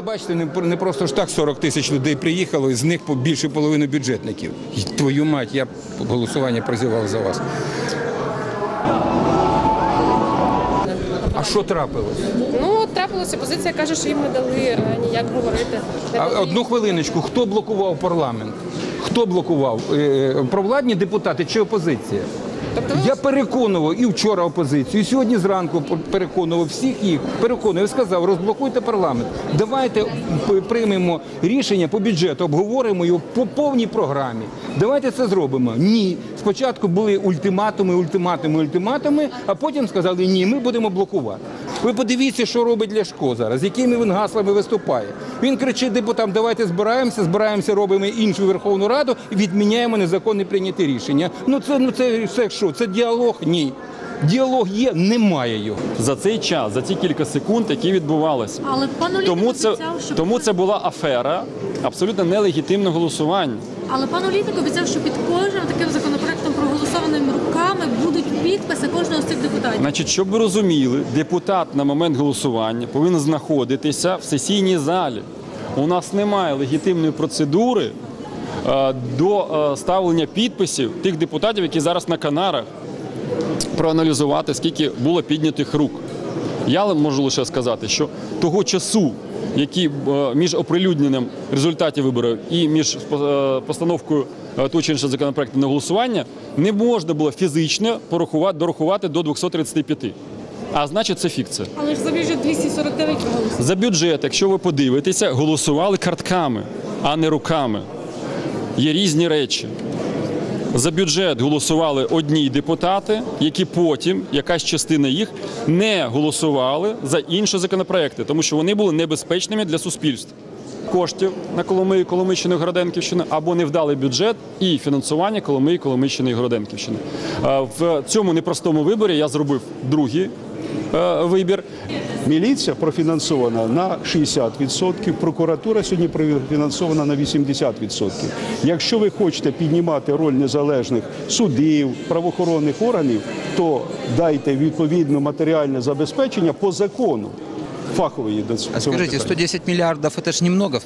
ви бачите, не просто ж так 40 тисяч людей приїхало, із них більше половини бюджетників. Твою мать, я голосування прозівав за вас. А що трапилось? Ну, трапилося, опозиція каже, що їм не дали ніяк говорити. Одну хвилиночку, хто блокував парламент? Хто блокував? Провладні депутати чи опозиція? Я переконував і вчора опозицію, і сьогодні зранку переконував всіх їх, переконував, сказав, розблокуйте парламент, давайте приймемо рішення по бюджету, обговоримо його по повній програмі, давайте це зробимо. Ні. Спочатку були ультиматуми, а потім сказали, ні, ми будемо блокувати. Ви подивіться, що робить Ляшко зараз, якими він гаслами виступає. Він кричить депутатам, давайте збираємося, робимо іншу Верховну Раду і відміняємо незаконне прийняте рішення. Ну це що, це діалог? Ні. Діалог є, немає його. За цей час, за ці кілька секунд, які відбувалися. Тому це була афера абсолютно нелегітимного голосування. Але пан Олейник обіцяв, що під кожним таким законопроектом проголосованими руками будуть підписи кожного з цих депутатів. Значить, щоб ви розуміли, депутат на момент голосування повинен знаходитися в сесійній залі. У нас немає легітимної процедури до ставлення підписів тих депутатів, які зараз на Канарах, проаналізувати, скільки було піднятих рук. Я можу лише сказати, що того часу, які між оприлюдненням результатів виборів і між постановкою того чи іншого законопроекту на голосування, не можна було фізично дорахувати до 235. А значить, це фікція. Але ж за бюджет 249 голосів. За бюджет, якщо ви подивитеся, голосували картками, а не руками. Є різні речі. За бюджет голосували одні депутати, які потім, якась частина їх, не голосували за інші законопроекти, тому що вони були небезпечними для суспільства. Коштів на Коломию, Коломийщину і Городенківщину або невдалий бюджет і фінансування Коломиї, Коломийщини і Городенківщини. В цьому непростому виборі я зробив другий вибір. Міліція профінансована на 60%, прокуратура сьогодні профінансована на 80%. Якщо ви хочете піднімати роль незалежних судів, правоохоронних органів, то дайте відповідне матеріальне забезпечення по закону. Фаховые. А скажите, 110 миллиардов, это ж немного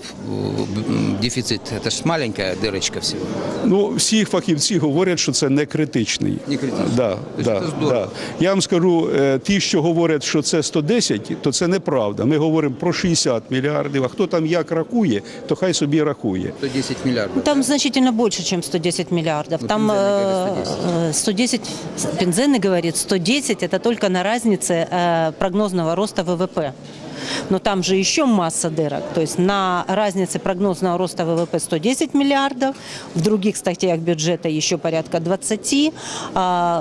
дефицит, это ж маленькая дырочка всего. Ну, всі фахівці говорять, що це не критичний. Не критичний? Да, да, да. Я вам скажу, ті, що говорять, що це 110, то це неправда. Ми говоримо про 60 мільярдів, а хто там як рахує, то хай собі рахує. 110 мільярдів. Там значительно більше, ніж 110 мільярдів. Ну, там 110, Пензенный говорит, 110 – это только на разнице прогнозного роста ВВП. Но там же еще масса дырок. То есть на разнице прогнозного роста ВВП 110 миллиардов, в других статьях бюджета еще порядка 20.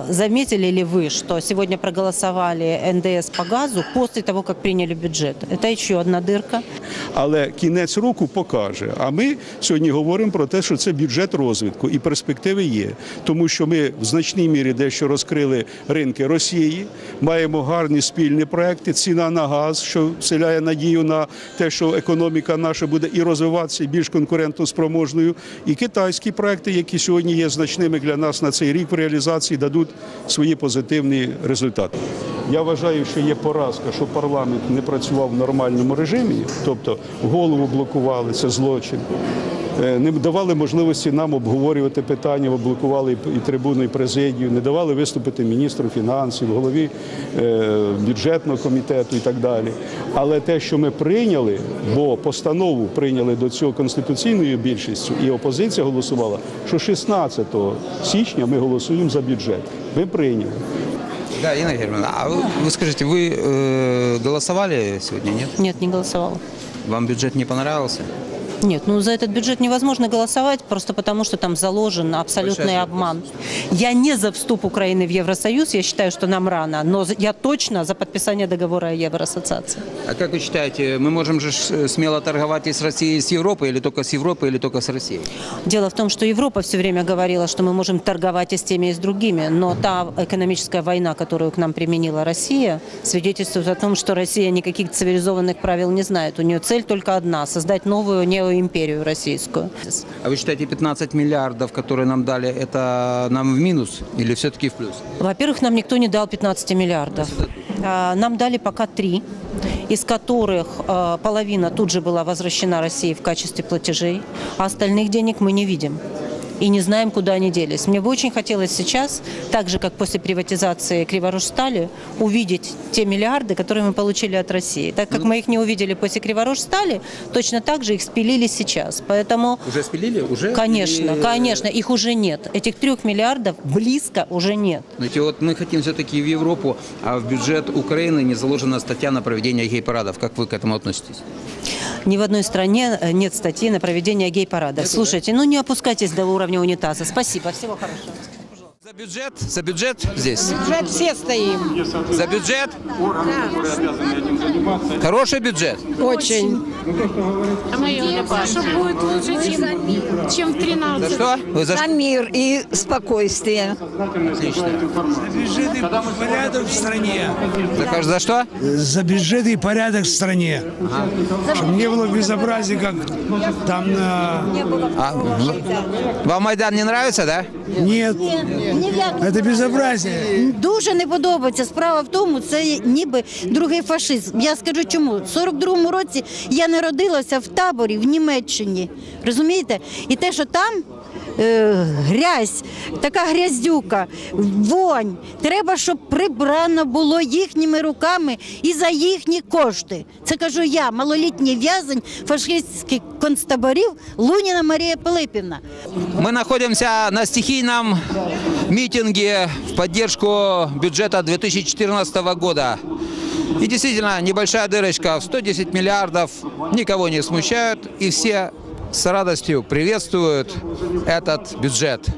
Заметили ли вы, что сегодня проголосовали НДС по газу после того, как приняли бюджет? Это еще одна дырка. Але кінець року покаже. А ми сьогодні говоримо про те, що це бюджет розвитку і перспективи є. Тому що ми в значній мірі дещо розкрили ринки Росії, маємо гарні спільні проекти, ціна на газ, що вселяє надію на те, що економіка наша буде і розвиватися, і більш конкурентоспроможною. І китайські проекти, які сьогодні є значними для нас на цей рік в реалізації, дадуть свої позитивні результати. Я вважаю, що є поразка, що парламент не працював в нормальному режимі, тобто голову блокували, це злочин. Не давали можливості нам обговорювати питання, блокували і трибуну, і президію, не давали виступити міністру фінансів, голові бюджетного комітету і так далі. Але те, що ми прийняли, бо постанову прийняли до цього конституційною більшістю, і опозиція голосувала, що 16 січня ми голосуємо за бюджет. Ми прийняли. Да, Инна Германовна, а вы скажите, вы голосовали сегодня, нет? Нет, не голосовала. Вам бюджет не понравился? Нет, ну за этот бюджет невозможно голосовать, просто потому что там заложен абсолютный обман. Я не за вступ Украины в Евросоюз, я считаю, что нам рано, но я точно за подписание договора о евроассоциации. А как вы считаете, мы можем же смело торговать и с Россией, и с Европой, или только с Европой, или только с Россией? Дело в том, что Европа все время говорила, что мы можем торговать и с теми, и с другими, но та экономическая война, которую к нам применила Россия, свидетельствует о том, что Россия никаких цивилизованных правил не знает. У нее цель только одна – создать новую неоевропейскую мировую империю российскую. А вы считаете, 15 миллиардов, которые нам дали, это нам в минус или все-таки в плюс? Во-первых, нам никто не дал 15 миллиардов. Нам дали пока 3, из которых половина тут же была возвращена России в качестве платежей, а остальных денег мы не видим. И не знаем, куда они делись. Мне бы очень хотелось сейчас, так же, как после приватизации Криворожстали, увидеть те миллиарды, которые мы получили от России. Так как мы их не увидели после Криворожстали, точно так же их спилили сейчас. Поэтому... Уже спилили? Уже? Конечно, или... конечно. Их уже нет. Этих 3 миллиардов близко уже нет. Знаете, вот мы хотим все-таки в Европу, а в бюджет Украины не заложена статья на проведение гей-парадов. Как вы к этому относитесь? Ни в одной стране нет статьи на проведение гей-парадов. Слушайте, да? Ну не опускайтесь до уровня унитаза. Спасибо, всего хорошего. За бюджет здесь. За бюджет все стоим. За бюджет? Да. Хороший бюджет? Очень. А мы надеемся, что будет лучше, чем в 13. За что? Вы за мир и спокойствие. Отлично. За бюджет и порядок в стране. За что? За бюджет и порядок в стране. Ага. Чтобы не было безобразия, как там на... Вам Майдан не нравится, да? Нет. Это безобразие. Дуже не подобається. Справа в тому, це ніби другий фашизм. Я скажу чому. В 42-му році я народилася в таборі в Німеччині. Розумієте? І те, що там грязь, така гряздюка, вонь. Треба, щоб прибрано було їхніми руками і за їхні кошти. Це кажу я, малолітній в'язень фашистських концтаборів Лунина Мария Пилипивна. Ми знаходимося на стихійному митинге в поддержку бюджета 2014 года. И действительно, небольшая дырочка в 110 миллиардов никого не смущает, и все с радостью приветствуют этот бюджет.